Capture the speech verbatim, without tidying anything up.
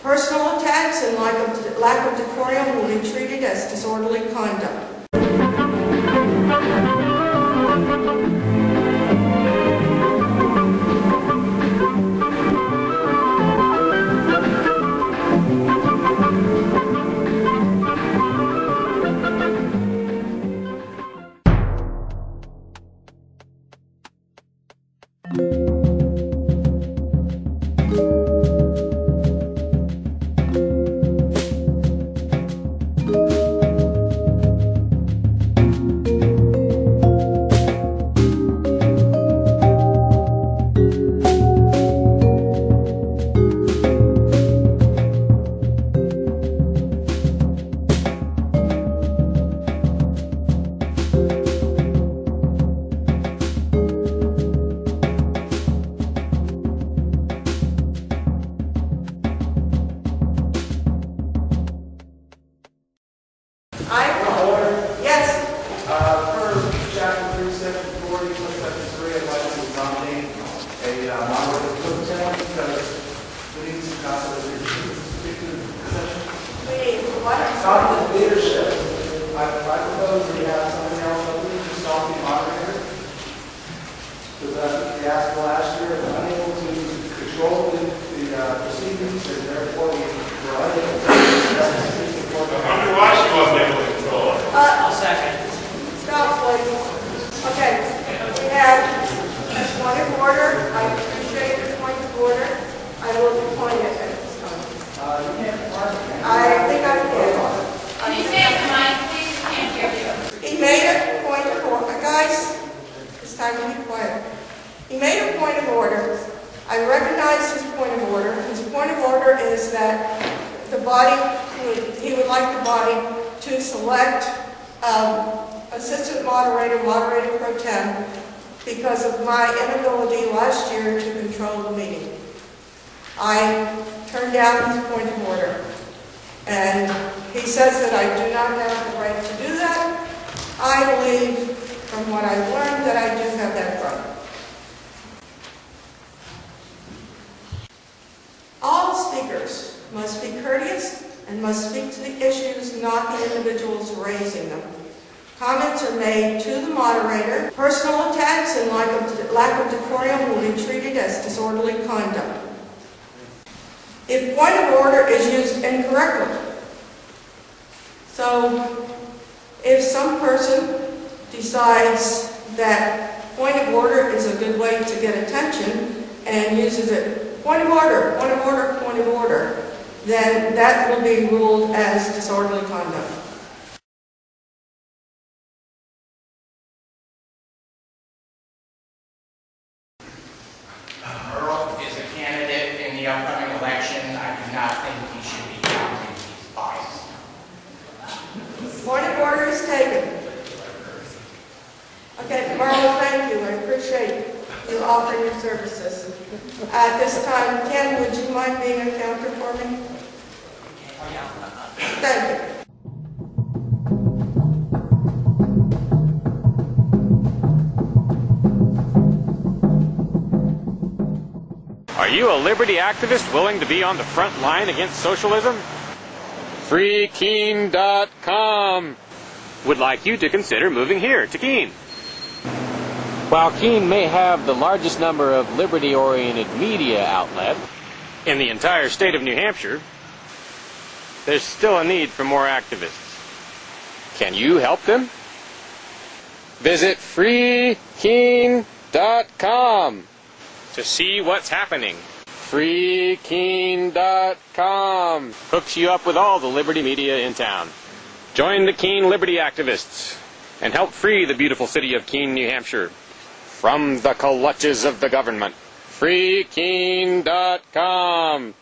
Personal attacks and lack of, lack of decorum will be treated as disorderly conduct. Activist willing to be on the front line against socialism? Free Keene dot com would like you to consider moving here to Keene. While Keene may have the largest number of liberty-oriented media outlets in the entire state of New Hampshire, there's still a need for more activists. Can you help them? Visit Free Keene dot com to see what's happening. Free Keene dot com hooks you up with all the liberty media in town. Join the Keene liberty activists and help free the beautiful city of Keene, New Hampshire from the clutches of the government. Free Keene dot com